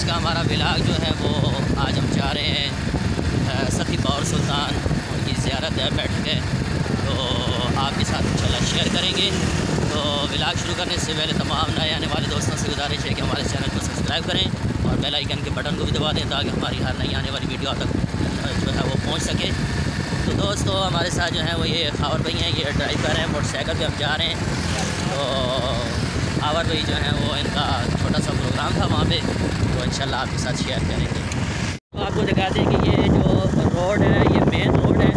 आज का हमारा व्लॉग जो है वो आज हम जा रहे हैं सखी बहावल सुल्तान, उनकी ज़ियारत है बैठ के, तो आपके साथ इंशाल्लाह शेयर करेंगे। तो व्लॉग शुरू करने से पहले तमाम नए आने वाले दोस्तों से गुजारिश है कि हमारे चैनल को सब्सक्राइब करें और बेल आइकन के बटन को भी दबा दें ताकि हमारी हर नई आने वाली वीडियो तक जो है वो पहुँच सके। तो दोस्तों हमारे साथ जो है वो ये खावर भाई हैं, ये ड्राइवर हैं, मोटरसाइकिल पे हम जा रहे हैं। तो खावर भाई जो है वो इनका छोटा सा प्रोग्राम था वहाँ पे, तो इंशाल्लाह आपके साथ शेयर करेंगे। तो आपको दिखा दें कि ये जो रोड है ये मेन रोड है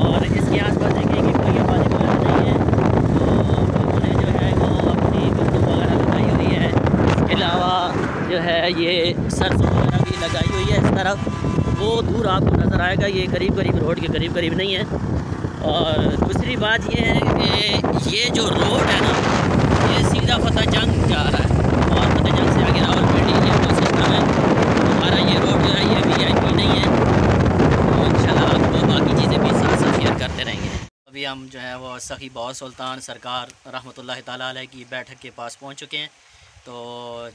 और इसके आस पास देखें कि कोई आबादी वगैरह नहीं है। तो लोगों ने जो है वो अपनी बंदूक वगैरह लगाई हुई है, इसके अलावा जो है ये सरसों वगैरह भी लगाई हुई है। इस तरफ वो दूर आपको नज़र आएगा, ये करीब करीब रोड के करीब करीब नहीं है। और दूसरी बात ये है कि ये जो रोड है ना ये सीधा फतेह जंग जा रहा है और फतेह जंग से आगे रावलपिंडी ये जो सिस्टम है हमारा, ये रोड जो है ये VIP नहीं है। तो इंशाल्लाह आपको बाकी चीज़ें भी साथ साथ शेयर करते रहेंगे। अभी हम जो है वो सखी बहावल सुल्तान सरकार रहमतुल्लाह ताला अलैह की बैठक के पास पहुँच चुके हैं। तो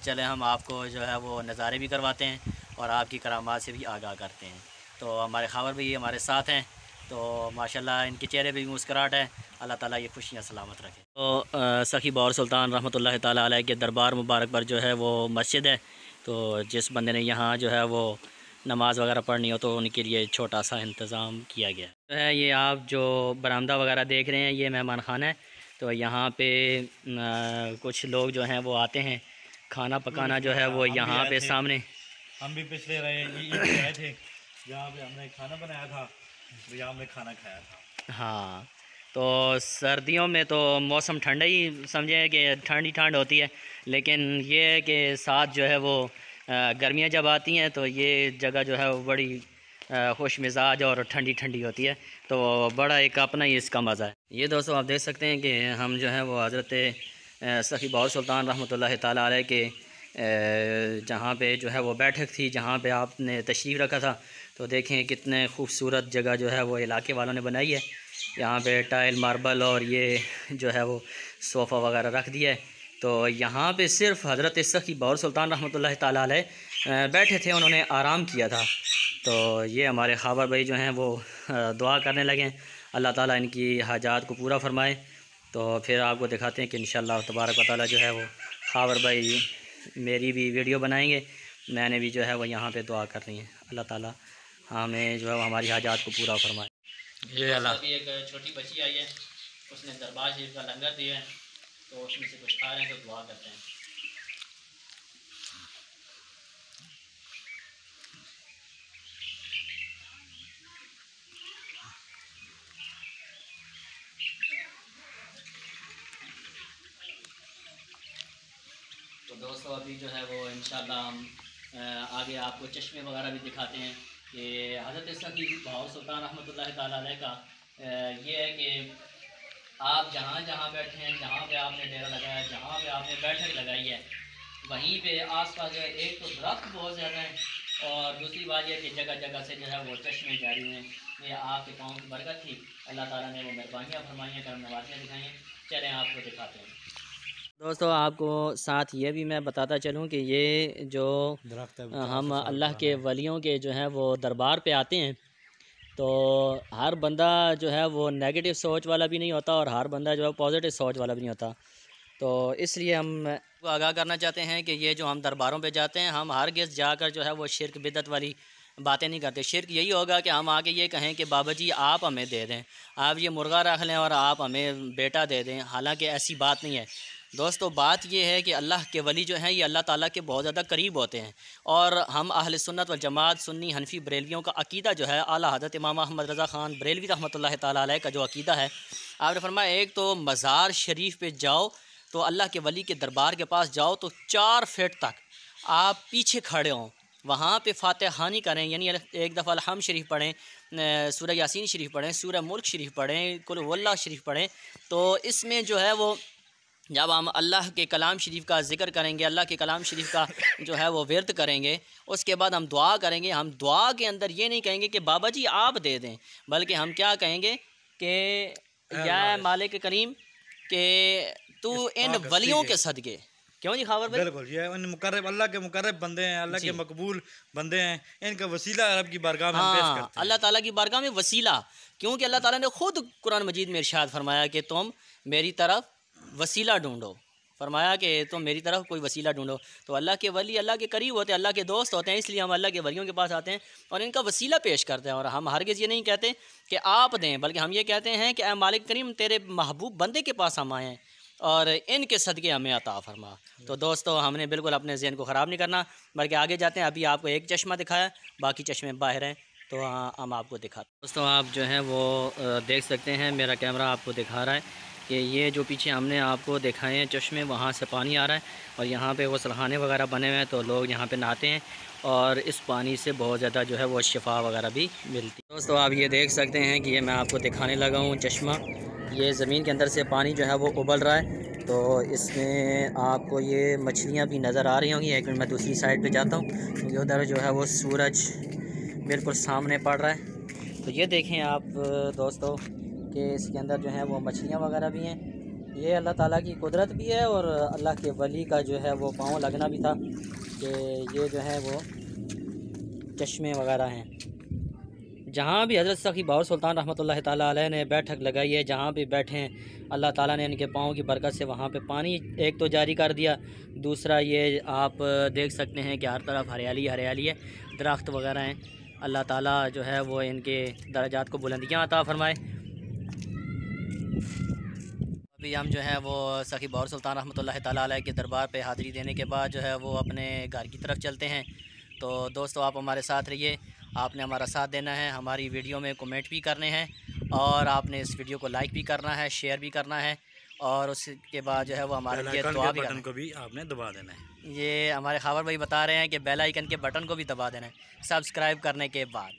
चले हम आपको जो है वो नज़ारे भी करवाते हैं और आपकी करामात से भी आगाह करते हैं। तो हमारे खावर भी हमारे साथ हैं, तो माशाल्लाह इनके चेहरे पे भी मुस्कुराहट है। अल्लाह ताला ये खुशियाँ सलामत रखे। तो सखी बहावल सुल्तान रहमतुल्लाह ताला अलैह के दरबार मुबारक पर जो है वो मस्जिद है। तो जिस बंदे ने यहाँ जो है वो नमाज़ वगैरह पढ़नी हो तो उनके लिए छोटा सा इंतज़ाम किया गया है। ये आप जो बरामदा वगैरह देख रहे हैं ये मेहमान खाना है। तो यहाँ पर कुछ लोग जो हैं वो आते हैं, खाना पकाना जो है वो यहाँ पर सामने हम भी पिछले रहे थे जहाँ पे हमने खाना बनाया था, तो यहाँ हमने खाना खाया था। हाँ, तो सर्दियों में तो मौसम ठंडा ही समझें कि ठंडी ठंड होती है, लेकिन ये के साथ जो है वो गर्मियाँ जब आती हैं तो ये जगह जो है वो बड़ी खुश मिजाज और ठंडी ठंडी होती है। तो बड़ा एक अपना ही इसका मज़ा है। ये दोस्तों आप देख सकते हैं कि हम जो है वो हज़रत सखी बहावल सुल्तान रहमतुल्लाह ताला अलैह के जहाँ पे जो है वो बैठक थी जहाँ पे आपने तशरीफ़ रखा था। तो देखें कितने खूबसूरत जगह जो है वो इलाके वालों ने बनाई है। यहाँ पे टाइल मार्बल और ये जो है वो सोफ़ा वगैरह रख दिया है। तो यहाँ पे सिर्फ हज़रत सखी बहावल सुल्तान रहमतुल्लाह ताला अलैह बैठे थे, उन्होंने आराम किया था। तो ये हमारे ख़ावर भाई जो हैं वो दुआ करने लगे, अल्लाह ताला इनकी हाजात को पूरा फरमाए। तो फिर आपको दिखाते हैं कि इंशाल्लाह तबारक व तआला जो है वो ख़ावर भाई मेरी भी वीडियो बनाएंगे, मैंने भी जो है वो यहाँ पे दुआ करनी है। अल्लाह ताला हमें जो है हमारी हाजात को पूरा फरमाए। ये अल्लाह, एक छोटी बच्ची आई है, उसने दरबार शरीफ का लंगर दिया है, तो उसमें से कुछ खा रहे हैं, तो दुआ करते हैं। दोस्तों अभी जो है वो इंशाल्लाह हम आगे आपको चश्मे वगैरह भी दिखाते हैं कि हज़रत सखी बहावल सुल्तान रहमतुल्लाह ताला अलैह का ये है कि आप जहाँ जहाँ बैठे हैं, जहाँ पे आपने डेरा लगाया, जहाँ पे आपने बैठक लगाई है, वहीं पे आसपास जो है एक तो दरख्त बहुत ज़्यादा है और दूसरी बात यह कि जगह जगह से जो है वो चश्मे जारी हुए हैं। ये आपके गाँव की बरकत थी, अल्लाह ताला ने वो मेहरबानियाँ फरमाइयाँ कर नवाजियाँ दिखाई हैं। चलें आपको दिखाते हैं। दोस्तों आपको साथ ये भी मैं बताता चलूं कि ये जो हम अल्लाह के वलियों के जो हैं वो दरबार पे आते हैं तो हर बंदा जो है वो नेगेटिव सोच वाला भी नहीं होता और हर बंदा जो है पॉजिटिव सोच वाला भी नहीं होता। तो इसलिए हम आगाह करना चाहते हैं कि ये जो हम दरबारों पे जाते हैं हम हरगिज़ जाकर जो है वो शिरक बिदअत वाली बातें नहीं करते। शिरक यही होगा कि हम आके ये कहें कि बाबा जी आप हमें दे दें, आप ये मुर्गा रख लें और आप हमें बेटा दे दें। हालाँकि ऐसी बात नहीं है दोस्तों। बात यह है कि अल्लाह के वली जो हैं ये अल्लाह ताला के बहुत ज़्यादा करीब होते हैं और हम अहले सुन्नत वल जमात सुन्नी हनफी बरेलवियों का अकीदा जो है आला हज़रत इमाम अहमद रज़ा ख़ान बरेलवी रहमतुल्लाह ताला अलैह का जो अकीदा है, आपने फरमाया एक तो मज़ार शरीफ पे जाओ तो अल्लाह के वली के दरबार के पास जाओ तो 4 फीट तक आप पीछे खड़े हों, वहाँ पे फातिहानी करें, यानी एक दफ़ा अलहम शरीफ पढ़ें, सूरह यासीन शरीफ पढ़ें, सूरह मुल्क शरीफ पढ़ें, कुल वल्लाह शरीफ पढ़ें। तो इसमें जो है वो जब हम अल्लाह के कलाम शरीफ का ज़िक्र करेंगे, अल्लाह के कलाम शरीफ का जो है वो विरत करेंगे, उसके बाद हम दुआ करेंगे। हम दुआ के अंदर ये नहीं कहेंगे कि बाबा जी आप दे दें, बल्कि हम क्या कहेंगे कि या मालिक करीम के तू इन वलियों के सदक़े क्यों नहीं खबर? बिल्कुल, ये मुकर्रब, अल्लाह के मुकर्रब बंदे हैं, अल्लाह के मकबूल बंदे हैं, इनका वसीला रब की बारगाह में हम पेश करते हैं। अल्लाह ताला की बारगाह में वसीला, क्योंकि अल्लाह ताला ने खुद कुरान मजीद में इरशाद फरमाया कि तुम मेरी तरफ वसीला ढूंढो, फरमाया कि तुम मेरी तरफ कोई वसीला ढूंढो। तो अल्लाह के वली अल्लाह के करीब होते हैं, अल्लाह के दोस्त होते हैं, इसलिए हम अल्लाह के वलियों के पास आते हैं और इनका वसीला पेश करते हैं। और हम हरगिज़ ये नहीं कहते कि आप दें, बल्कि हम ये कहते हैं कि ऐ मालिक करीम, तेरे महबूब बंदे के पास हम आए हैं और इनके सदक़े हमें अता फरमा। तो दोस्तों, हमने बिल्कुल अपने जहन को ख़राब नहीं करना, बल्कि आगे जाते हैं। अभी आपको एक चश्मा दिखाया, बाकी चश्मे बाहर हैं, तो हम आपको दिखाते हैं। दोस्तों, आप जो हैं वो देख सकते हैं, मेरा कैमरा आपको दिखा रहा है कि ये जो पीछे हमने आपको दिखाए हैं चश्मे, वहाँ से पानी आ रहा है और यहाँ पे वो सलहाने वगैरह बने हुए हैं, तो लोग यहाँ पे नहाते हैं और इस पानी से बहुत ज़्यादा जो है वो शिफा वगैरह भी मिलती है। दोस्तों, आप ये देख सकते हैं कि ये मैं आपको दिखाने लगा हूँ चश्मा, ये ज़मीन के अंदर से पानी जो है वो उबल रहा है, तो इसमें आपको ये मछलियाँ भी नज़र आ रही होंगी। एक मिनट, मैं दूसरी साइड पर जाता हूँ, क्योंकि उधर जो है वो सूरज बिल्कुल सामने पड़ रहा है। तो ये देखें आप दोस्तों कि इसके अंदर जो है वो मछलियाँ वगैरह भी हैं। ये अल्लाह ताला की कुदरत भी है और अल्लाह के वली का जो है वो पाँव लगना भी था कि ये जो है वो चश्मे वगैरह हैं। जहाँ भी हज़रत सखी बहावल सुल्तान रहमतुल्लाह ताला अलैह ने बैठक लगाई है, जहाँ भी बैठे हैं अल्लाह ताला ने इनके पाँव की बरकत से वहाँ पे पानी एक तो जारी कर दिया, दूसरा ये आप देख सकते हैं कि हर तरफ हरियाली हरियाली है, दरख्त वगैरह हैं। अल्लाह ताला जो है वो इनके दर्जात को बुलंदियाँ अता फरमाए। अभी हम जो है वो सखी बहावल सुल्तान रहमतुल्लाह ताला अलैह के दरबार पे हाज़री देने के बाद जो है वो अपने घर की तरफ चलते हैं। तो दोस्तों, आप हमारे साथ रहिए, आपने हमारा साथ देना है, हमारी वीडियो में कमेंट भी करने हैं और आपने इस वीडियो को लाइक भी करना है, शेयर भी करना है और उसके बाद जो है वो हमारे लिए दुआ भी बटन को भी आपने दबा देना है। ये हमारे ख़बर भाई बता रहे हैं कि बेल आइकन के बटन को भी दबा देना है सब्सक्राइब करने के बाद,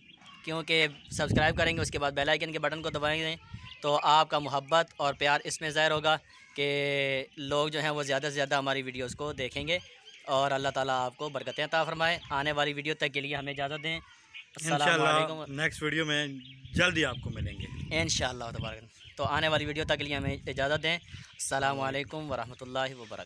क्योंकि सब्सक्राइब करेंगे उसके बाद बेल आइकन के बटन को दबाएंगे तो आपका मोहब्बत और प्यार इसमें ज़ाहिर होगा कि लोग जो हैं वो ज़्यादा से ज़्यादा हमारी वीडियोस को देखेंगे और अल्लाह ताला आपको बरकतें अता फरमाए। आने वाली वीडियो तक के लिए हमें इजाज़त दें। इंशाअल्लाह नेक्स्ट वीडियो में जल्दी आपको मिलेंगे इंशाअल्लाह तबारक। तो आने वाली वीडियो तक के लिए हमें इजाज़त दें। अस्सलामु अलैकुम वरहमतुल्लाहि वबरकातुहू।